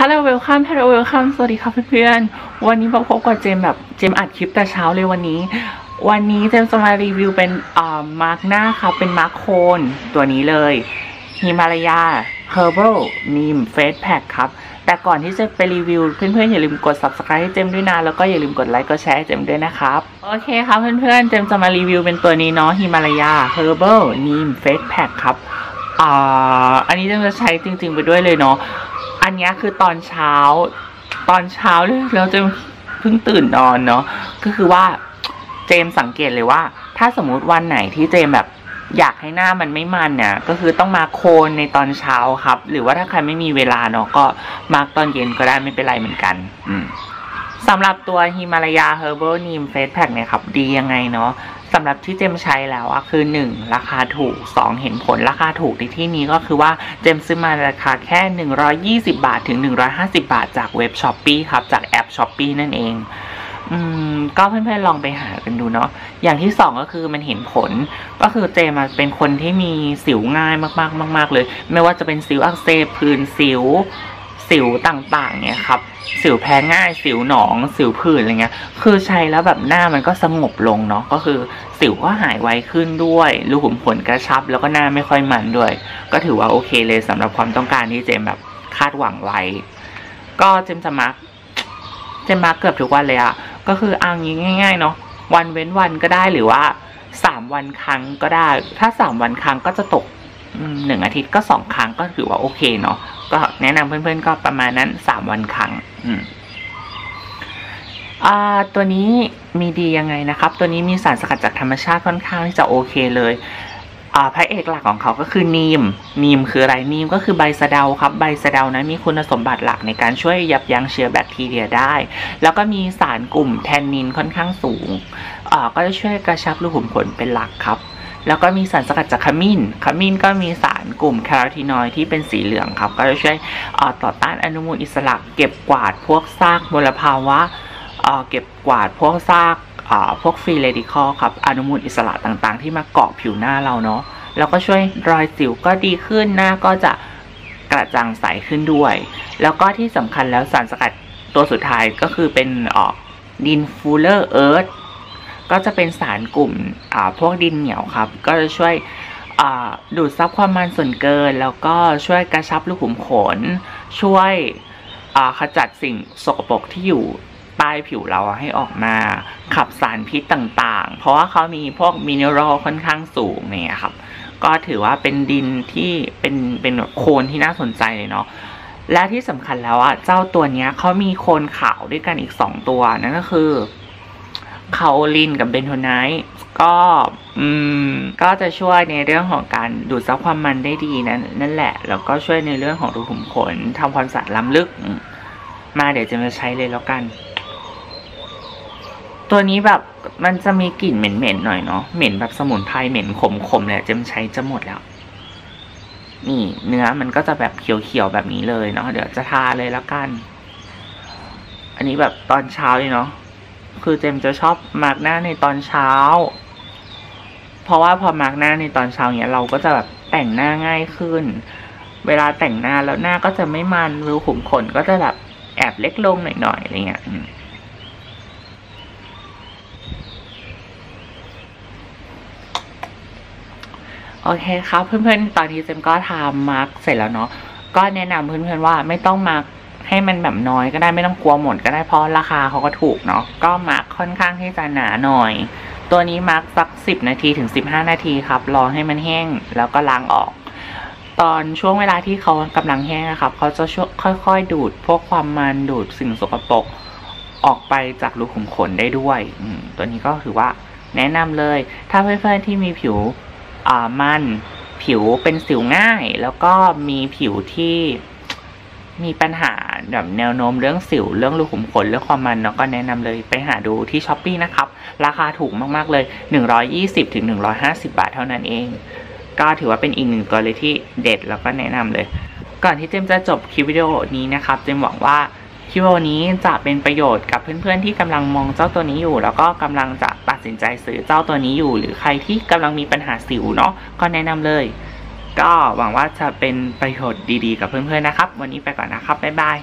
Hello welcome Hello welcome สวัสดีค่ะเพื่อนๆวันนี้มาพบกับเจมแบบเจมอัดคลิปแต่เช้าเลยวันนี้เจมจะมารีวิวเป็นมาร์กหน้าค่ะเป็นมาร์กโคนตัวนี้เลยฮิมาลายา Herbal Neem Face Pack ครับแต่ก่อนที่จะไปรีวิวเพื่อนๆอย่าลืมกด subscribe ให้เจมด้วยนะแล้วก็อย่าลืมกดไลค์กดแชร์ให้เจมด้วยนะครับโอเคค่ะเพื่อนๆเจมจะมารีวิวเป็นตัวนี้เนาะฮิมาลายา Herbal Neem Face Pack ครับอันนี้เจมจะใช้จริงๆไปด้วยเลยเนาะอันนี้คือตอนเช้าเลยแล้วเจมเพิ่งตื่นนอนเนาะก็คือว่าเจมสังเกตเลยว่าถ้าสมมุติวันไหนที่เจมแบบอยากให้หน้ามันไม่มันเนี่ยก็คือต้องมาโคนในตอนเช้าครับหรือว่าถ้าใครไม่มีเวลาเนาะก็มาตอนเย็นก็ได้ไม่เป็นไรเหมือนกันสำหรับตัวฮิมาลายา Herbal Neem Face Pack เนี่ยครับดียังไงเนาะสำหรับที่เจมใช้แล้วอะคือ 1. ราคาถูก 2. เห็นผลราคาถูกในที่นี้ก็คือว่าเจมซื้อมาราคาแค่120บาทถึง150บาทจากเว็บ Shopee ครับจากแอป Shopee นั่นเองก็เพื่อนๆลองไปหากันดูเนาะอย่างที่2ก็คือมันเห็นผลก็คือเจมาเป็นคนที่มีสิวง่ายมากๆเลยไม่ว่าจะเป็นสิวอักเสบผื่นสิวต่างๆเนี่ยครับสิวแพ้ง่ายสิวหนองสิวผื่นอะไรเงี้ยคือใช้แล้วแบบหน้ามันก็สงบลงเนาะก็คือสิวก็หายไวขึ้นด้วยรูขุมขนกระชับแล้วก็หน้าไม่ค่อยมันด้วยก็ถือว่าโอเคเลยสำหรับความต้องการที่เจมแบบคาดหวังไว้ก็เจมมาเกือบทุกวันเลยอะก็คือเอางี้ง่ายๆเนาะวันเว้นวันก็ได้หรือว่า3วันครั้งก็ได้ถ้า3วันครั้งก็จะตก1อาทิตย์ก็2ครั้งก็ถือว่าโอเคเนาะก็แนะนำเพื่อนๆก็ประมาณนั้น3วันครั้งตัวนี้มีดียังไงนะครับตัวนี้มีสารสกัดจากธรรมชาติค่อนข้างที่จะโอเคเลยพระเอกหลักของเขาก็คือนีมคืออะไรนีมก็คือใบสะเดาครับใบสะเดานะมีคุณสมบัติหลักในการช่วยยับยั้งเชื้อแบคทีเรียได้แล้วก็มีสารกลุ่มแทนนินค่อนข้างสูงก็จะช่วยกระชับรูขุมขนเป็นหลักครับแล้วก็มีสารสกัดจากขมิ้นก็มีสารกลุ่มแคโรทีนอยด์ที่เป็นสีเหลืองครับก็จะช่วยต่อต้านอนุมูลอิสระเก็บกวาดพวกซากมลภาวะเก็บกวาดพวกซากพวกฟรีเรดิคอลครับอนุมูลอิสระต่างๆที่มาเกาะผิวหน้าเราเนาะแล้วก็ช่วยรอยสิวก็ดีขึ้นหน้าก็จะกระจ่างใสขึ้นด้วยแล้วก็ที่สำคัญแล้วสารสกัดตัวสุดท้ายก็คือเป็นดินฟูเลอร์เอิร์ธก็จะเป็นสารกลุ่มพวกดินเหนียวครับก็จะช่วยดูดซับความมันส่วนเกินแล้วก็ช่วยกระชับรูขุมขนช่วยขจัดสิ่งสกปรกที่อยู่ใต้ผิวเราให้ออกมาขับสารพิษต่างๆเพราะว่าเขามีพวกมิเนอรัลค่อนข้างสูงเนี่ยครับก็ถือว่าเป็นดินที่เป็นโคนที่น่าสนใจเลยเนาะและที่สำคัญแล้วอะเจ้าตัวเนี้ยเขามีโคนขาวด้วยกันอีก2ตัวนั่นก็คือคาโอลินกับเบนโทไนท์ก็จะช่วยในเรื่องของการดูดซับความมันได้ดีนั่นแหละแล้วก็ช่วยในเรื่องของรูขุมขนทำความสะอาดล้ำลึกมาเดี๋ยวจะมาใช้เลยแล้วกันตัวนี้แบบมันจะมีกลิ่นเหม็นๆหน่อยเนาะเหม็นแบบสมุนไพรเหม็นขมๆเลยเจมใช้จะหมดแล้วนี่เนื้อมันก็จะแบบเขียวๆแบบนี้เลยเนาะเดี๋ยวจะทาเลยแล้วกันอันนี้แบบตอนเช้าเลยเนาะคือเจมจะชอบมาร์กหน้าในตอนเช้าเพราะว่าพอมาร์กหน้าในตอนเช้าเนี่ยเราก็จะแบบแต่งหน้าง่ายขึ้นเวลาแต่งหน้าแล้วหน้าก็จะไม่มันรูขุมขนก็จะแบบแอบเล็กลงหน่อยๆอะไรเงี้ยโอเคครับเพื่อนๆตอนนี้เจมก็ทำมาร์กเสร็จแล้วเนาะก็แนะนำเพื่อนๆว่าไม่ต้องมาร์กให้มันแบบน้อยก็ได้ไม่ต้องกลัวหมดก็ได้เพราะราคาเขาก็ถูกเนาะก็มาร์กค่อนข้างที่จะหนาหน่อยตัวนี้มาร์กสัก10นาทีถึง15นาทีครับรอให้มันแห้งแล้วก็ล้างออกตอนช่วงเวลาที่เขากำลังแห้งนะครับเขาจะค่อยๆดูดพวกความมันดูดสิ่งสกปรกออกไปจากรูขุมขนได้ด้วยตัวนี้ก็ถือว่าแนะนำเลยถ้าเพื่อนๆที่มีผิวมันผิวเป็นสิวง่ายแล้วก็มีผิวที่มีปัญหาแบบแนวโน้มเรื่องสิวเรื่องรูขุมขนเรื่องความมันเนาะก็แนะนำเลยไปหาดูที่ Shopee นะครับราคาถูกมากๆเลย120ถึง150บาทเท่านั้นเองก็ถือว่าเป็นอีกหนึ่งตัวเลยที่เด็ดแล้วก็แนะนำเลยก่อนที่เจมจะจบคลิปวิดีโอนี้นะครับเจมหวังว่าคลิปวิดีโอนี้จะเป็นประโยชน์กับเพื่อนๆที่กำลังมองเจ้าตัวนี้อยู่แล้วก็กำลังจะตัดสินใจซื้อเจ้าตัวนี้อยู่หรือใครที่กำลังมีปัญหาสิวเนาะก็แนะนำเลยก็หวังว่าจะเป็นประโยชน์ดีๆกับเพื่อนๆนะครับวันนี้ไปก่อนนะครับบ๊ายบาย